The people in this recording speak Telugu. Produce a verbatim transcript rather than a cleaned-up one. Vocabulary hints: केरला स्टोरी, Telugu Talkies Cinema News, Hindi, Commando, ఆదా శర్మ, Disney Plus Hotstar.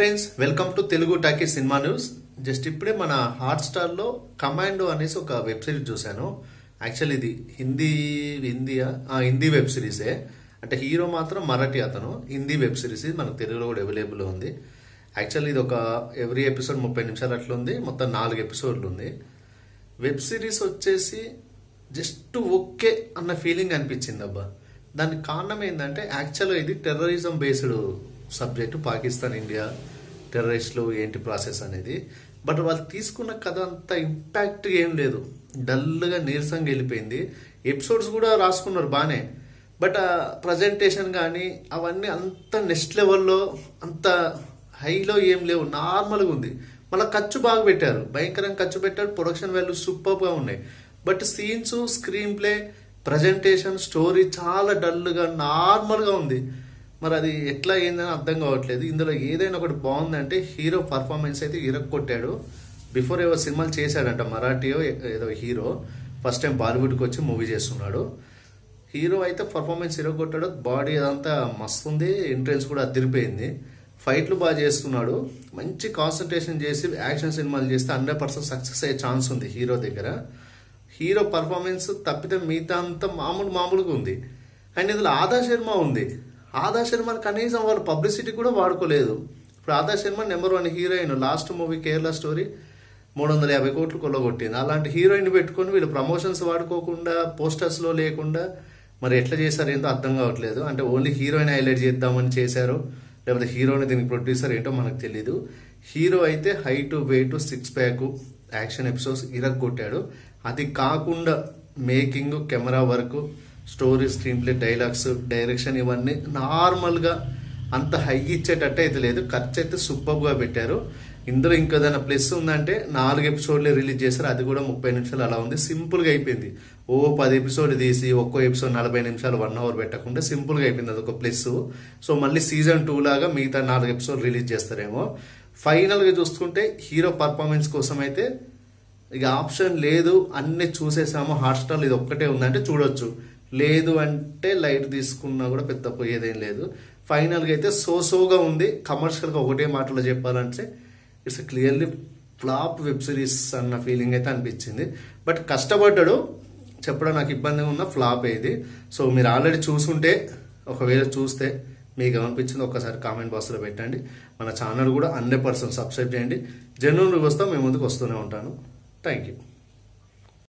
Friends welcome to Telugu talkies cinema news. Just इपड़े मन हॉटस्टार लो कमांडो अने वेब सीरीज़ चूसानु। एक्चुअली इदी हिंदी हिंदी हिंदी वेब सीरीज़ अंटे हीरो मात्रम मराठी अतनु। हिंदी वेब सीरीज़ मनकु तेलुगुलो कूडा अवैलबుల్ उंदी। एक्चुअली इदी ओक एव्री एपिसोड मुप्पై निमिषालु अट्ला उंदी। मोत्తం नालुगु एपिसोड्लु उंदी। वेब सीरीज़ वच्चेसी जस्ट ओके अन्न फीलिंग अनिपिंचिंदी अब्बा। दानिकि कारणम एंटंटे एक्चुअली इदी terrorism based subject Pakistan India terrorist process अने बट वाल कथ अंत इंपैक्ट एम ले डल नीरसंग एपिसोड्स रास्कुन्नारु बाने बट प्रजेंटेशन गानी अवी अंत नेक्स्ट लेवल अंत हाई लो एम लेवु नार्मल उंदी। मल्ल खर्चु बागा पेट्टारु भयंकर खर्चु पेट्टारु प्रोडक्शन वाल्यू सूपर्ब गा उन्नायि but scenes screenplay presentation story चाला डल गा नार्मल गा उंदी। మరి అది ఎట్లా ఏందని అర్థం కావట్లేదు। ఇందులో ఏదైనా ఒకటి బాగుందంటే హీరో పర్ఫార్మెన్స్ అయితే ఇరక్కొట్టాడు। బిఫోర్ ఏవో సినిమాలు చేశాడంట మరాఠీయో ఏదో హీరో ఫస్ట్ టైం బాలీవుడ్కి వచ్చి మూవీ చేస్తున్నాడు। హీరో అయితే పర్ఫార్మెన్స్ ఇరక్కొట్టాడు। బాడీ అదంతా మస్తు ఉంది, ఎంట్రెన్స్ కూడా అదిరిపోయింది, ఫైట్లు బాగా చేస్తున్నాడు, మంచి కాన్సంట్రేషన్ చేసి యాక్షన్ సినిమాలు చేస్తే హండ్రెడ్ పర్సెంట్ సక్సెస్ అయ్యే ఛాన్స్ ఉంది హీరో దగ్గర। హీరో పర్ఫార్మెన్స్ తప్పితే మిగతా అంతా మామూలు మామూలుగా ఉంది। అండ్ ఇందులో ఆదా శర్మ ఉంది। आदा शर्म कहींसम वाल पब्लिसिटी वाड़को Adah Sharma number one heroine last movie केरला स्टोरी मूड वाल याबे कोई अला हीरोइन वील प्रमोशन्स वाड़कों पोस्टर्स लेकिन मैं एट्लासार अर्थम कावट्లేదు। अंत ओनली हीरोइन हईलैटी लेकिन हीरोइन दी प्रोड्यूसर एटो मन हीरो अच्छे हईट वेट सिक्स पैक ऐसा एपिसोड्स इरक्कोट्टाडु। अभी का making camera work story screenplay dialogues direction इवన్నీ నార్మల్ గా అంత హై ఇచ్చేటట్టు అయితే లేదు। ఖర్చు అయితే సూపర్బ్ గా పెట్టారు। ఇందులో ఇంకా ఏదైనా ప్లస్ ఉందంటే నాలుగు ఎపిసోడ్లే రిలీజ్ చేశారు, అది కూడా ముప్పై నిమిషాలు అలా ఉంది, సింపుల్ గా అయిపోయింది। ఓ పది ఎపిసోడ్ తీసి ఒక్కో ఎపిసోడ్ నలభై నిమిషాలు వన్ అవర్ పెట్టకుండా సింపుల్ గా అయిపోయింది, అది ఒక ప్లస్। సో మళ్ళీ సీజన్ టూ లాగా మిగతా నాలుగు ఎపిసోడ్ రిలీజ్ చేస్తారేమో। ఫైనల్ గా చూసుకుంటే హీరో పర్ఫార్మెన్స్ కోసం అయితే ఇక ఆప్షన్ లేదు, అన్ని చూసేసాము। హాట్‌స్టార్ ఇది ఒక్కటే ఉందంటే చూడొచ్చు, లేదు అంటే లైట్ తీసుకున్నా కూడా పెద్ద పోయేదేం లేదు। ఫైనల్ గా అయితే సో సోగా ఉంది। కమర్షియల్ గా ఒకటే మాటలో చెప్పాలంటే it's clearly flop web series అన్న ఫీలింగ్ అయితే అనిపించింది। బట్ కష్టపడ్డాడు, చెప్పడం నాకు ఇబ్బందిగా ఉన్న ఫ్లాప్ ఇది। సో మీరు ఆల్రెడీ చూసుంటే ఒకవేళ చూస్తే మీకు ఏమనిపించిందో ఒకసారి కామెంట్ బాక్స్ లో పెట్టండి। మన ఛానల్ కూడా హండ్రెడ్ పర్సెంట్ సబ్స్క్రైబ్ చేయండి। జనరల్ రివ్యూస్ తో మేము ముందుకు వస్తూనే ఉంటాను। Thank you.